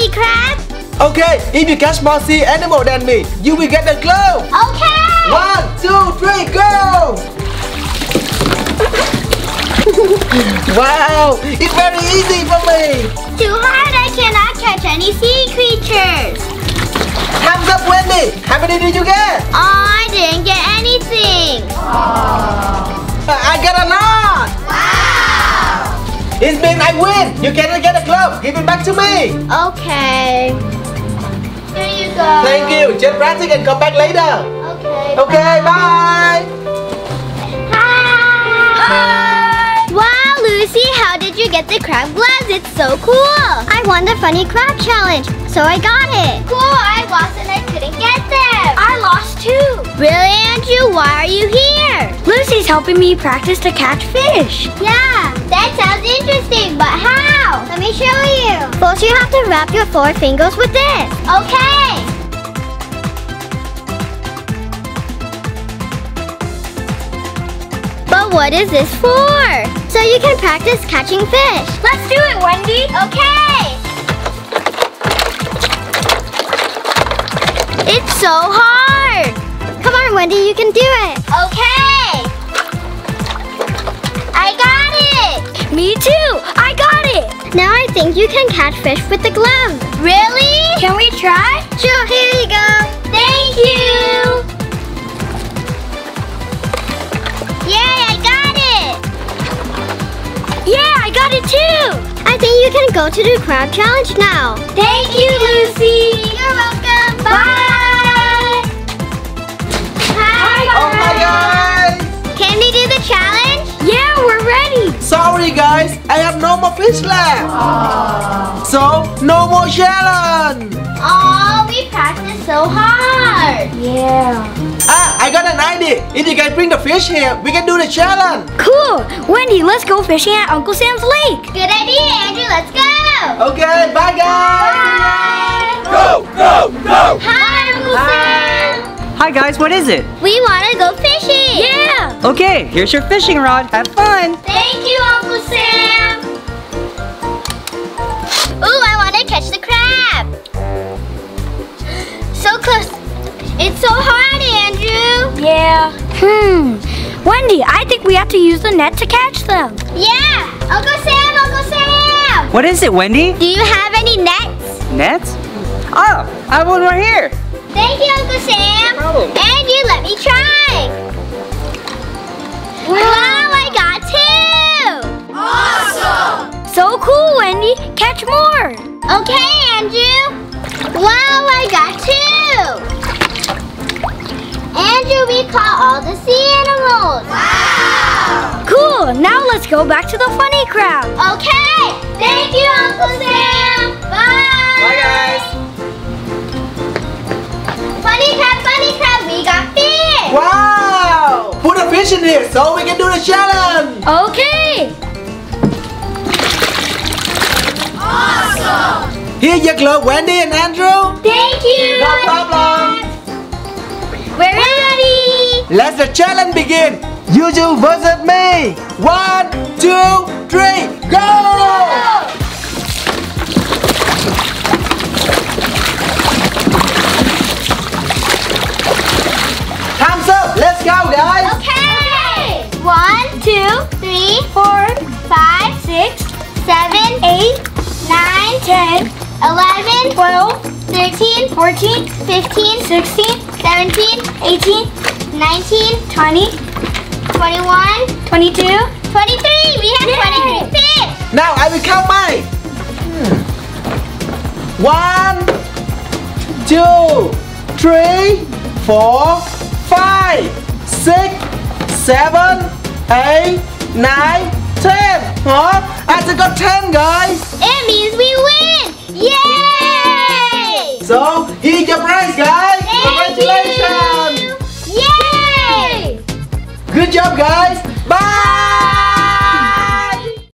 Funny Crab. Okay, if you catch more sea animal than me, you will get the globe. Okay. 1, 2, 3, go. Wow, it's very easy for me. Too hard, I cannot catch any sea creatures. Thumbs up, Wendy. How many did you get? Oh, I didn't get anything. I got a lot. It means I win! You cannot get a glove! Give it back to me! Okay. Here you go. Thank you. Just practice and come back later. Okay. Okay, bye! Hi! Wow, Lucy, how did you get the crab gloves? It's so cool! I won the Funny Crab Challenge, so I got it. Cool, I lost and I couldn't get them. I lost too. Really, Andrew? Why are you here? Lucy's helping me practice to catch fish. Yeah. That sounds interesting, but how? Let me show you. First, you have to wrap your 4 fingers with this. Okay. But what is this for? So you can practice catching fish. Let's do it, Wendy. Okay. It's so hard. Come on, Wendy, you can do it. Okay. I got it. Me too! I got it! Now I think you can catch fish with the glove. Really? Can we try? Sure, here you go. Thank you! Yay, I got it! Yeah, I got it too! I think you can go to the crab challenge now. Thank you, Lucy! You're welcome! Bye! Hi! Oh my God! Can we do the challenge? Yeah, we're ready. Sorry guys, I have no more fish left. Aww. So, no more challenge. Oh, we practiced so hard. Yeah. I got an idea. If you can bring the fish here, we can do the challenge. Cool. Wendy, let's go fishing at Uncle Sam's lake. Good idea, Andrew. Let's go. Okay, bye guys. Bye. Go, go, go. Hi, Uncle Sam. Hi guys, what is it? We want to go fishing. Yeah. Okay, here's your fishing rod. Have fun. Thank you, Uncle Sam. Ooh, I want to catch the crab. So close. It's so hard, Andrew. Yeah. Wendy, I think we have to use the net to catch them. Yeah. Uncle Sam, Uncle Sam. What is it, Wendy? Do you have any nets? Nets? Oh, I have one right here. Thank you, Uncle Sam. No problem. And you let me try. Wow, I got 2. Awesome. So cool, Wendy. Catch more. Okay, Andrew. Wow, I got 2. Andrew, we caught all the sea animals. Wow. Cool. Now let's go back to the funny crowd. Okay. Thank you, Uncle Sam. Bye. Bye, guys. Funny crab, we got fish! Wow! Put a fish in here so we can do the challenge! Okay! Awesome! Here's your glove, Wendy and Andrew! Thank you! No problem! We're ready! Let the challenge begin! You two versus me! 1, 2, 3, go! Go! Let's go, guys! Okay! 1, 2, 3, 4, 5, 6, 7, 8, 9, 10, 11, 12, 13, 14, 15, 16, 17, 18, 19, 20, 21, 22, 23! We have 23 fish! Now, I will count mine! 1, 2, 3, 4, 5, 6, 7, 8, 9, 10. Huh? I just got 10, guys. It means we win. Yay! So here's your prize, guys. Congratulations. Yay! Good job, guys.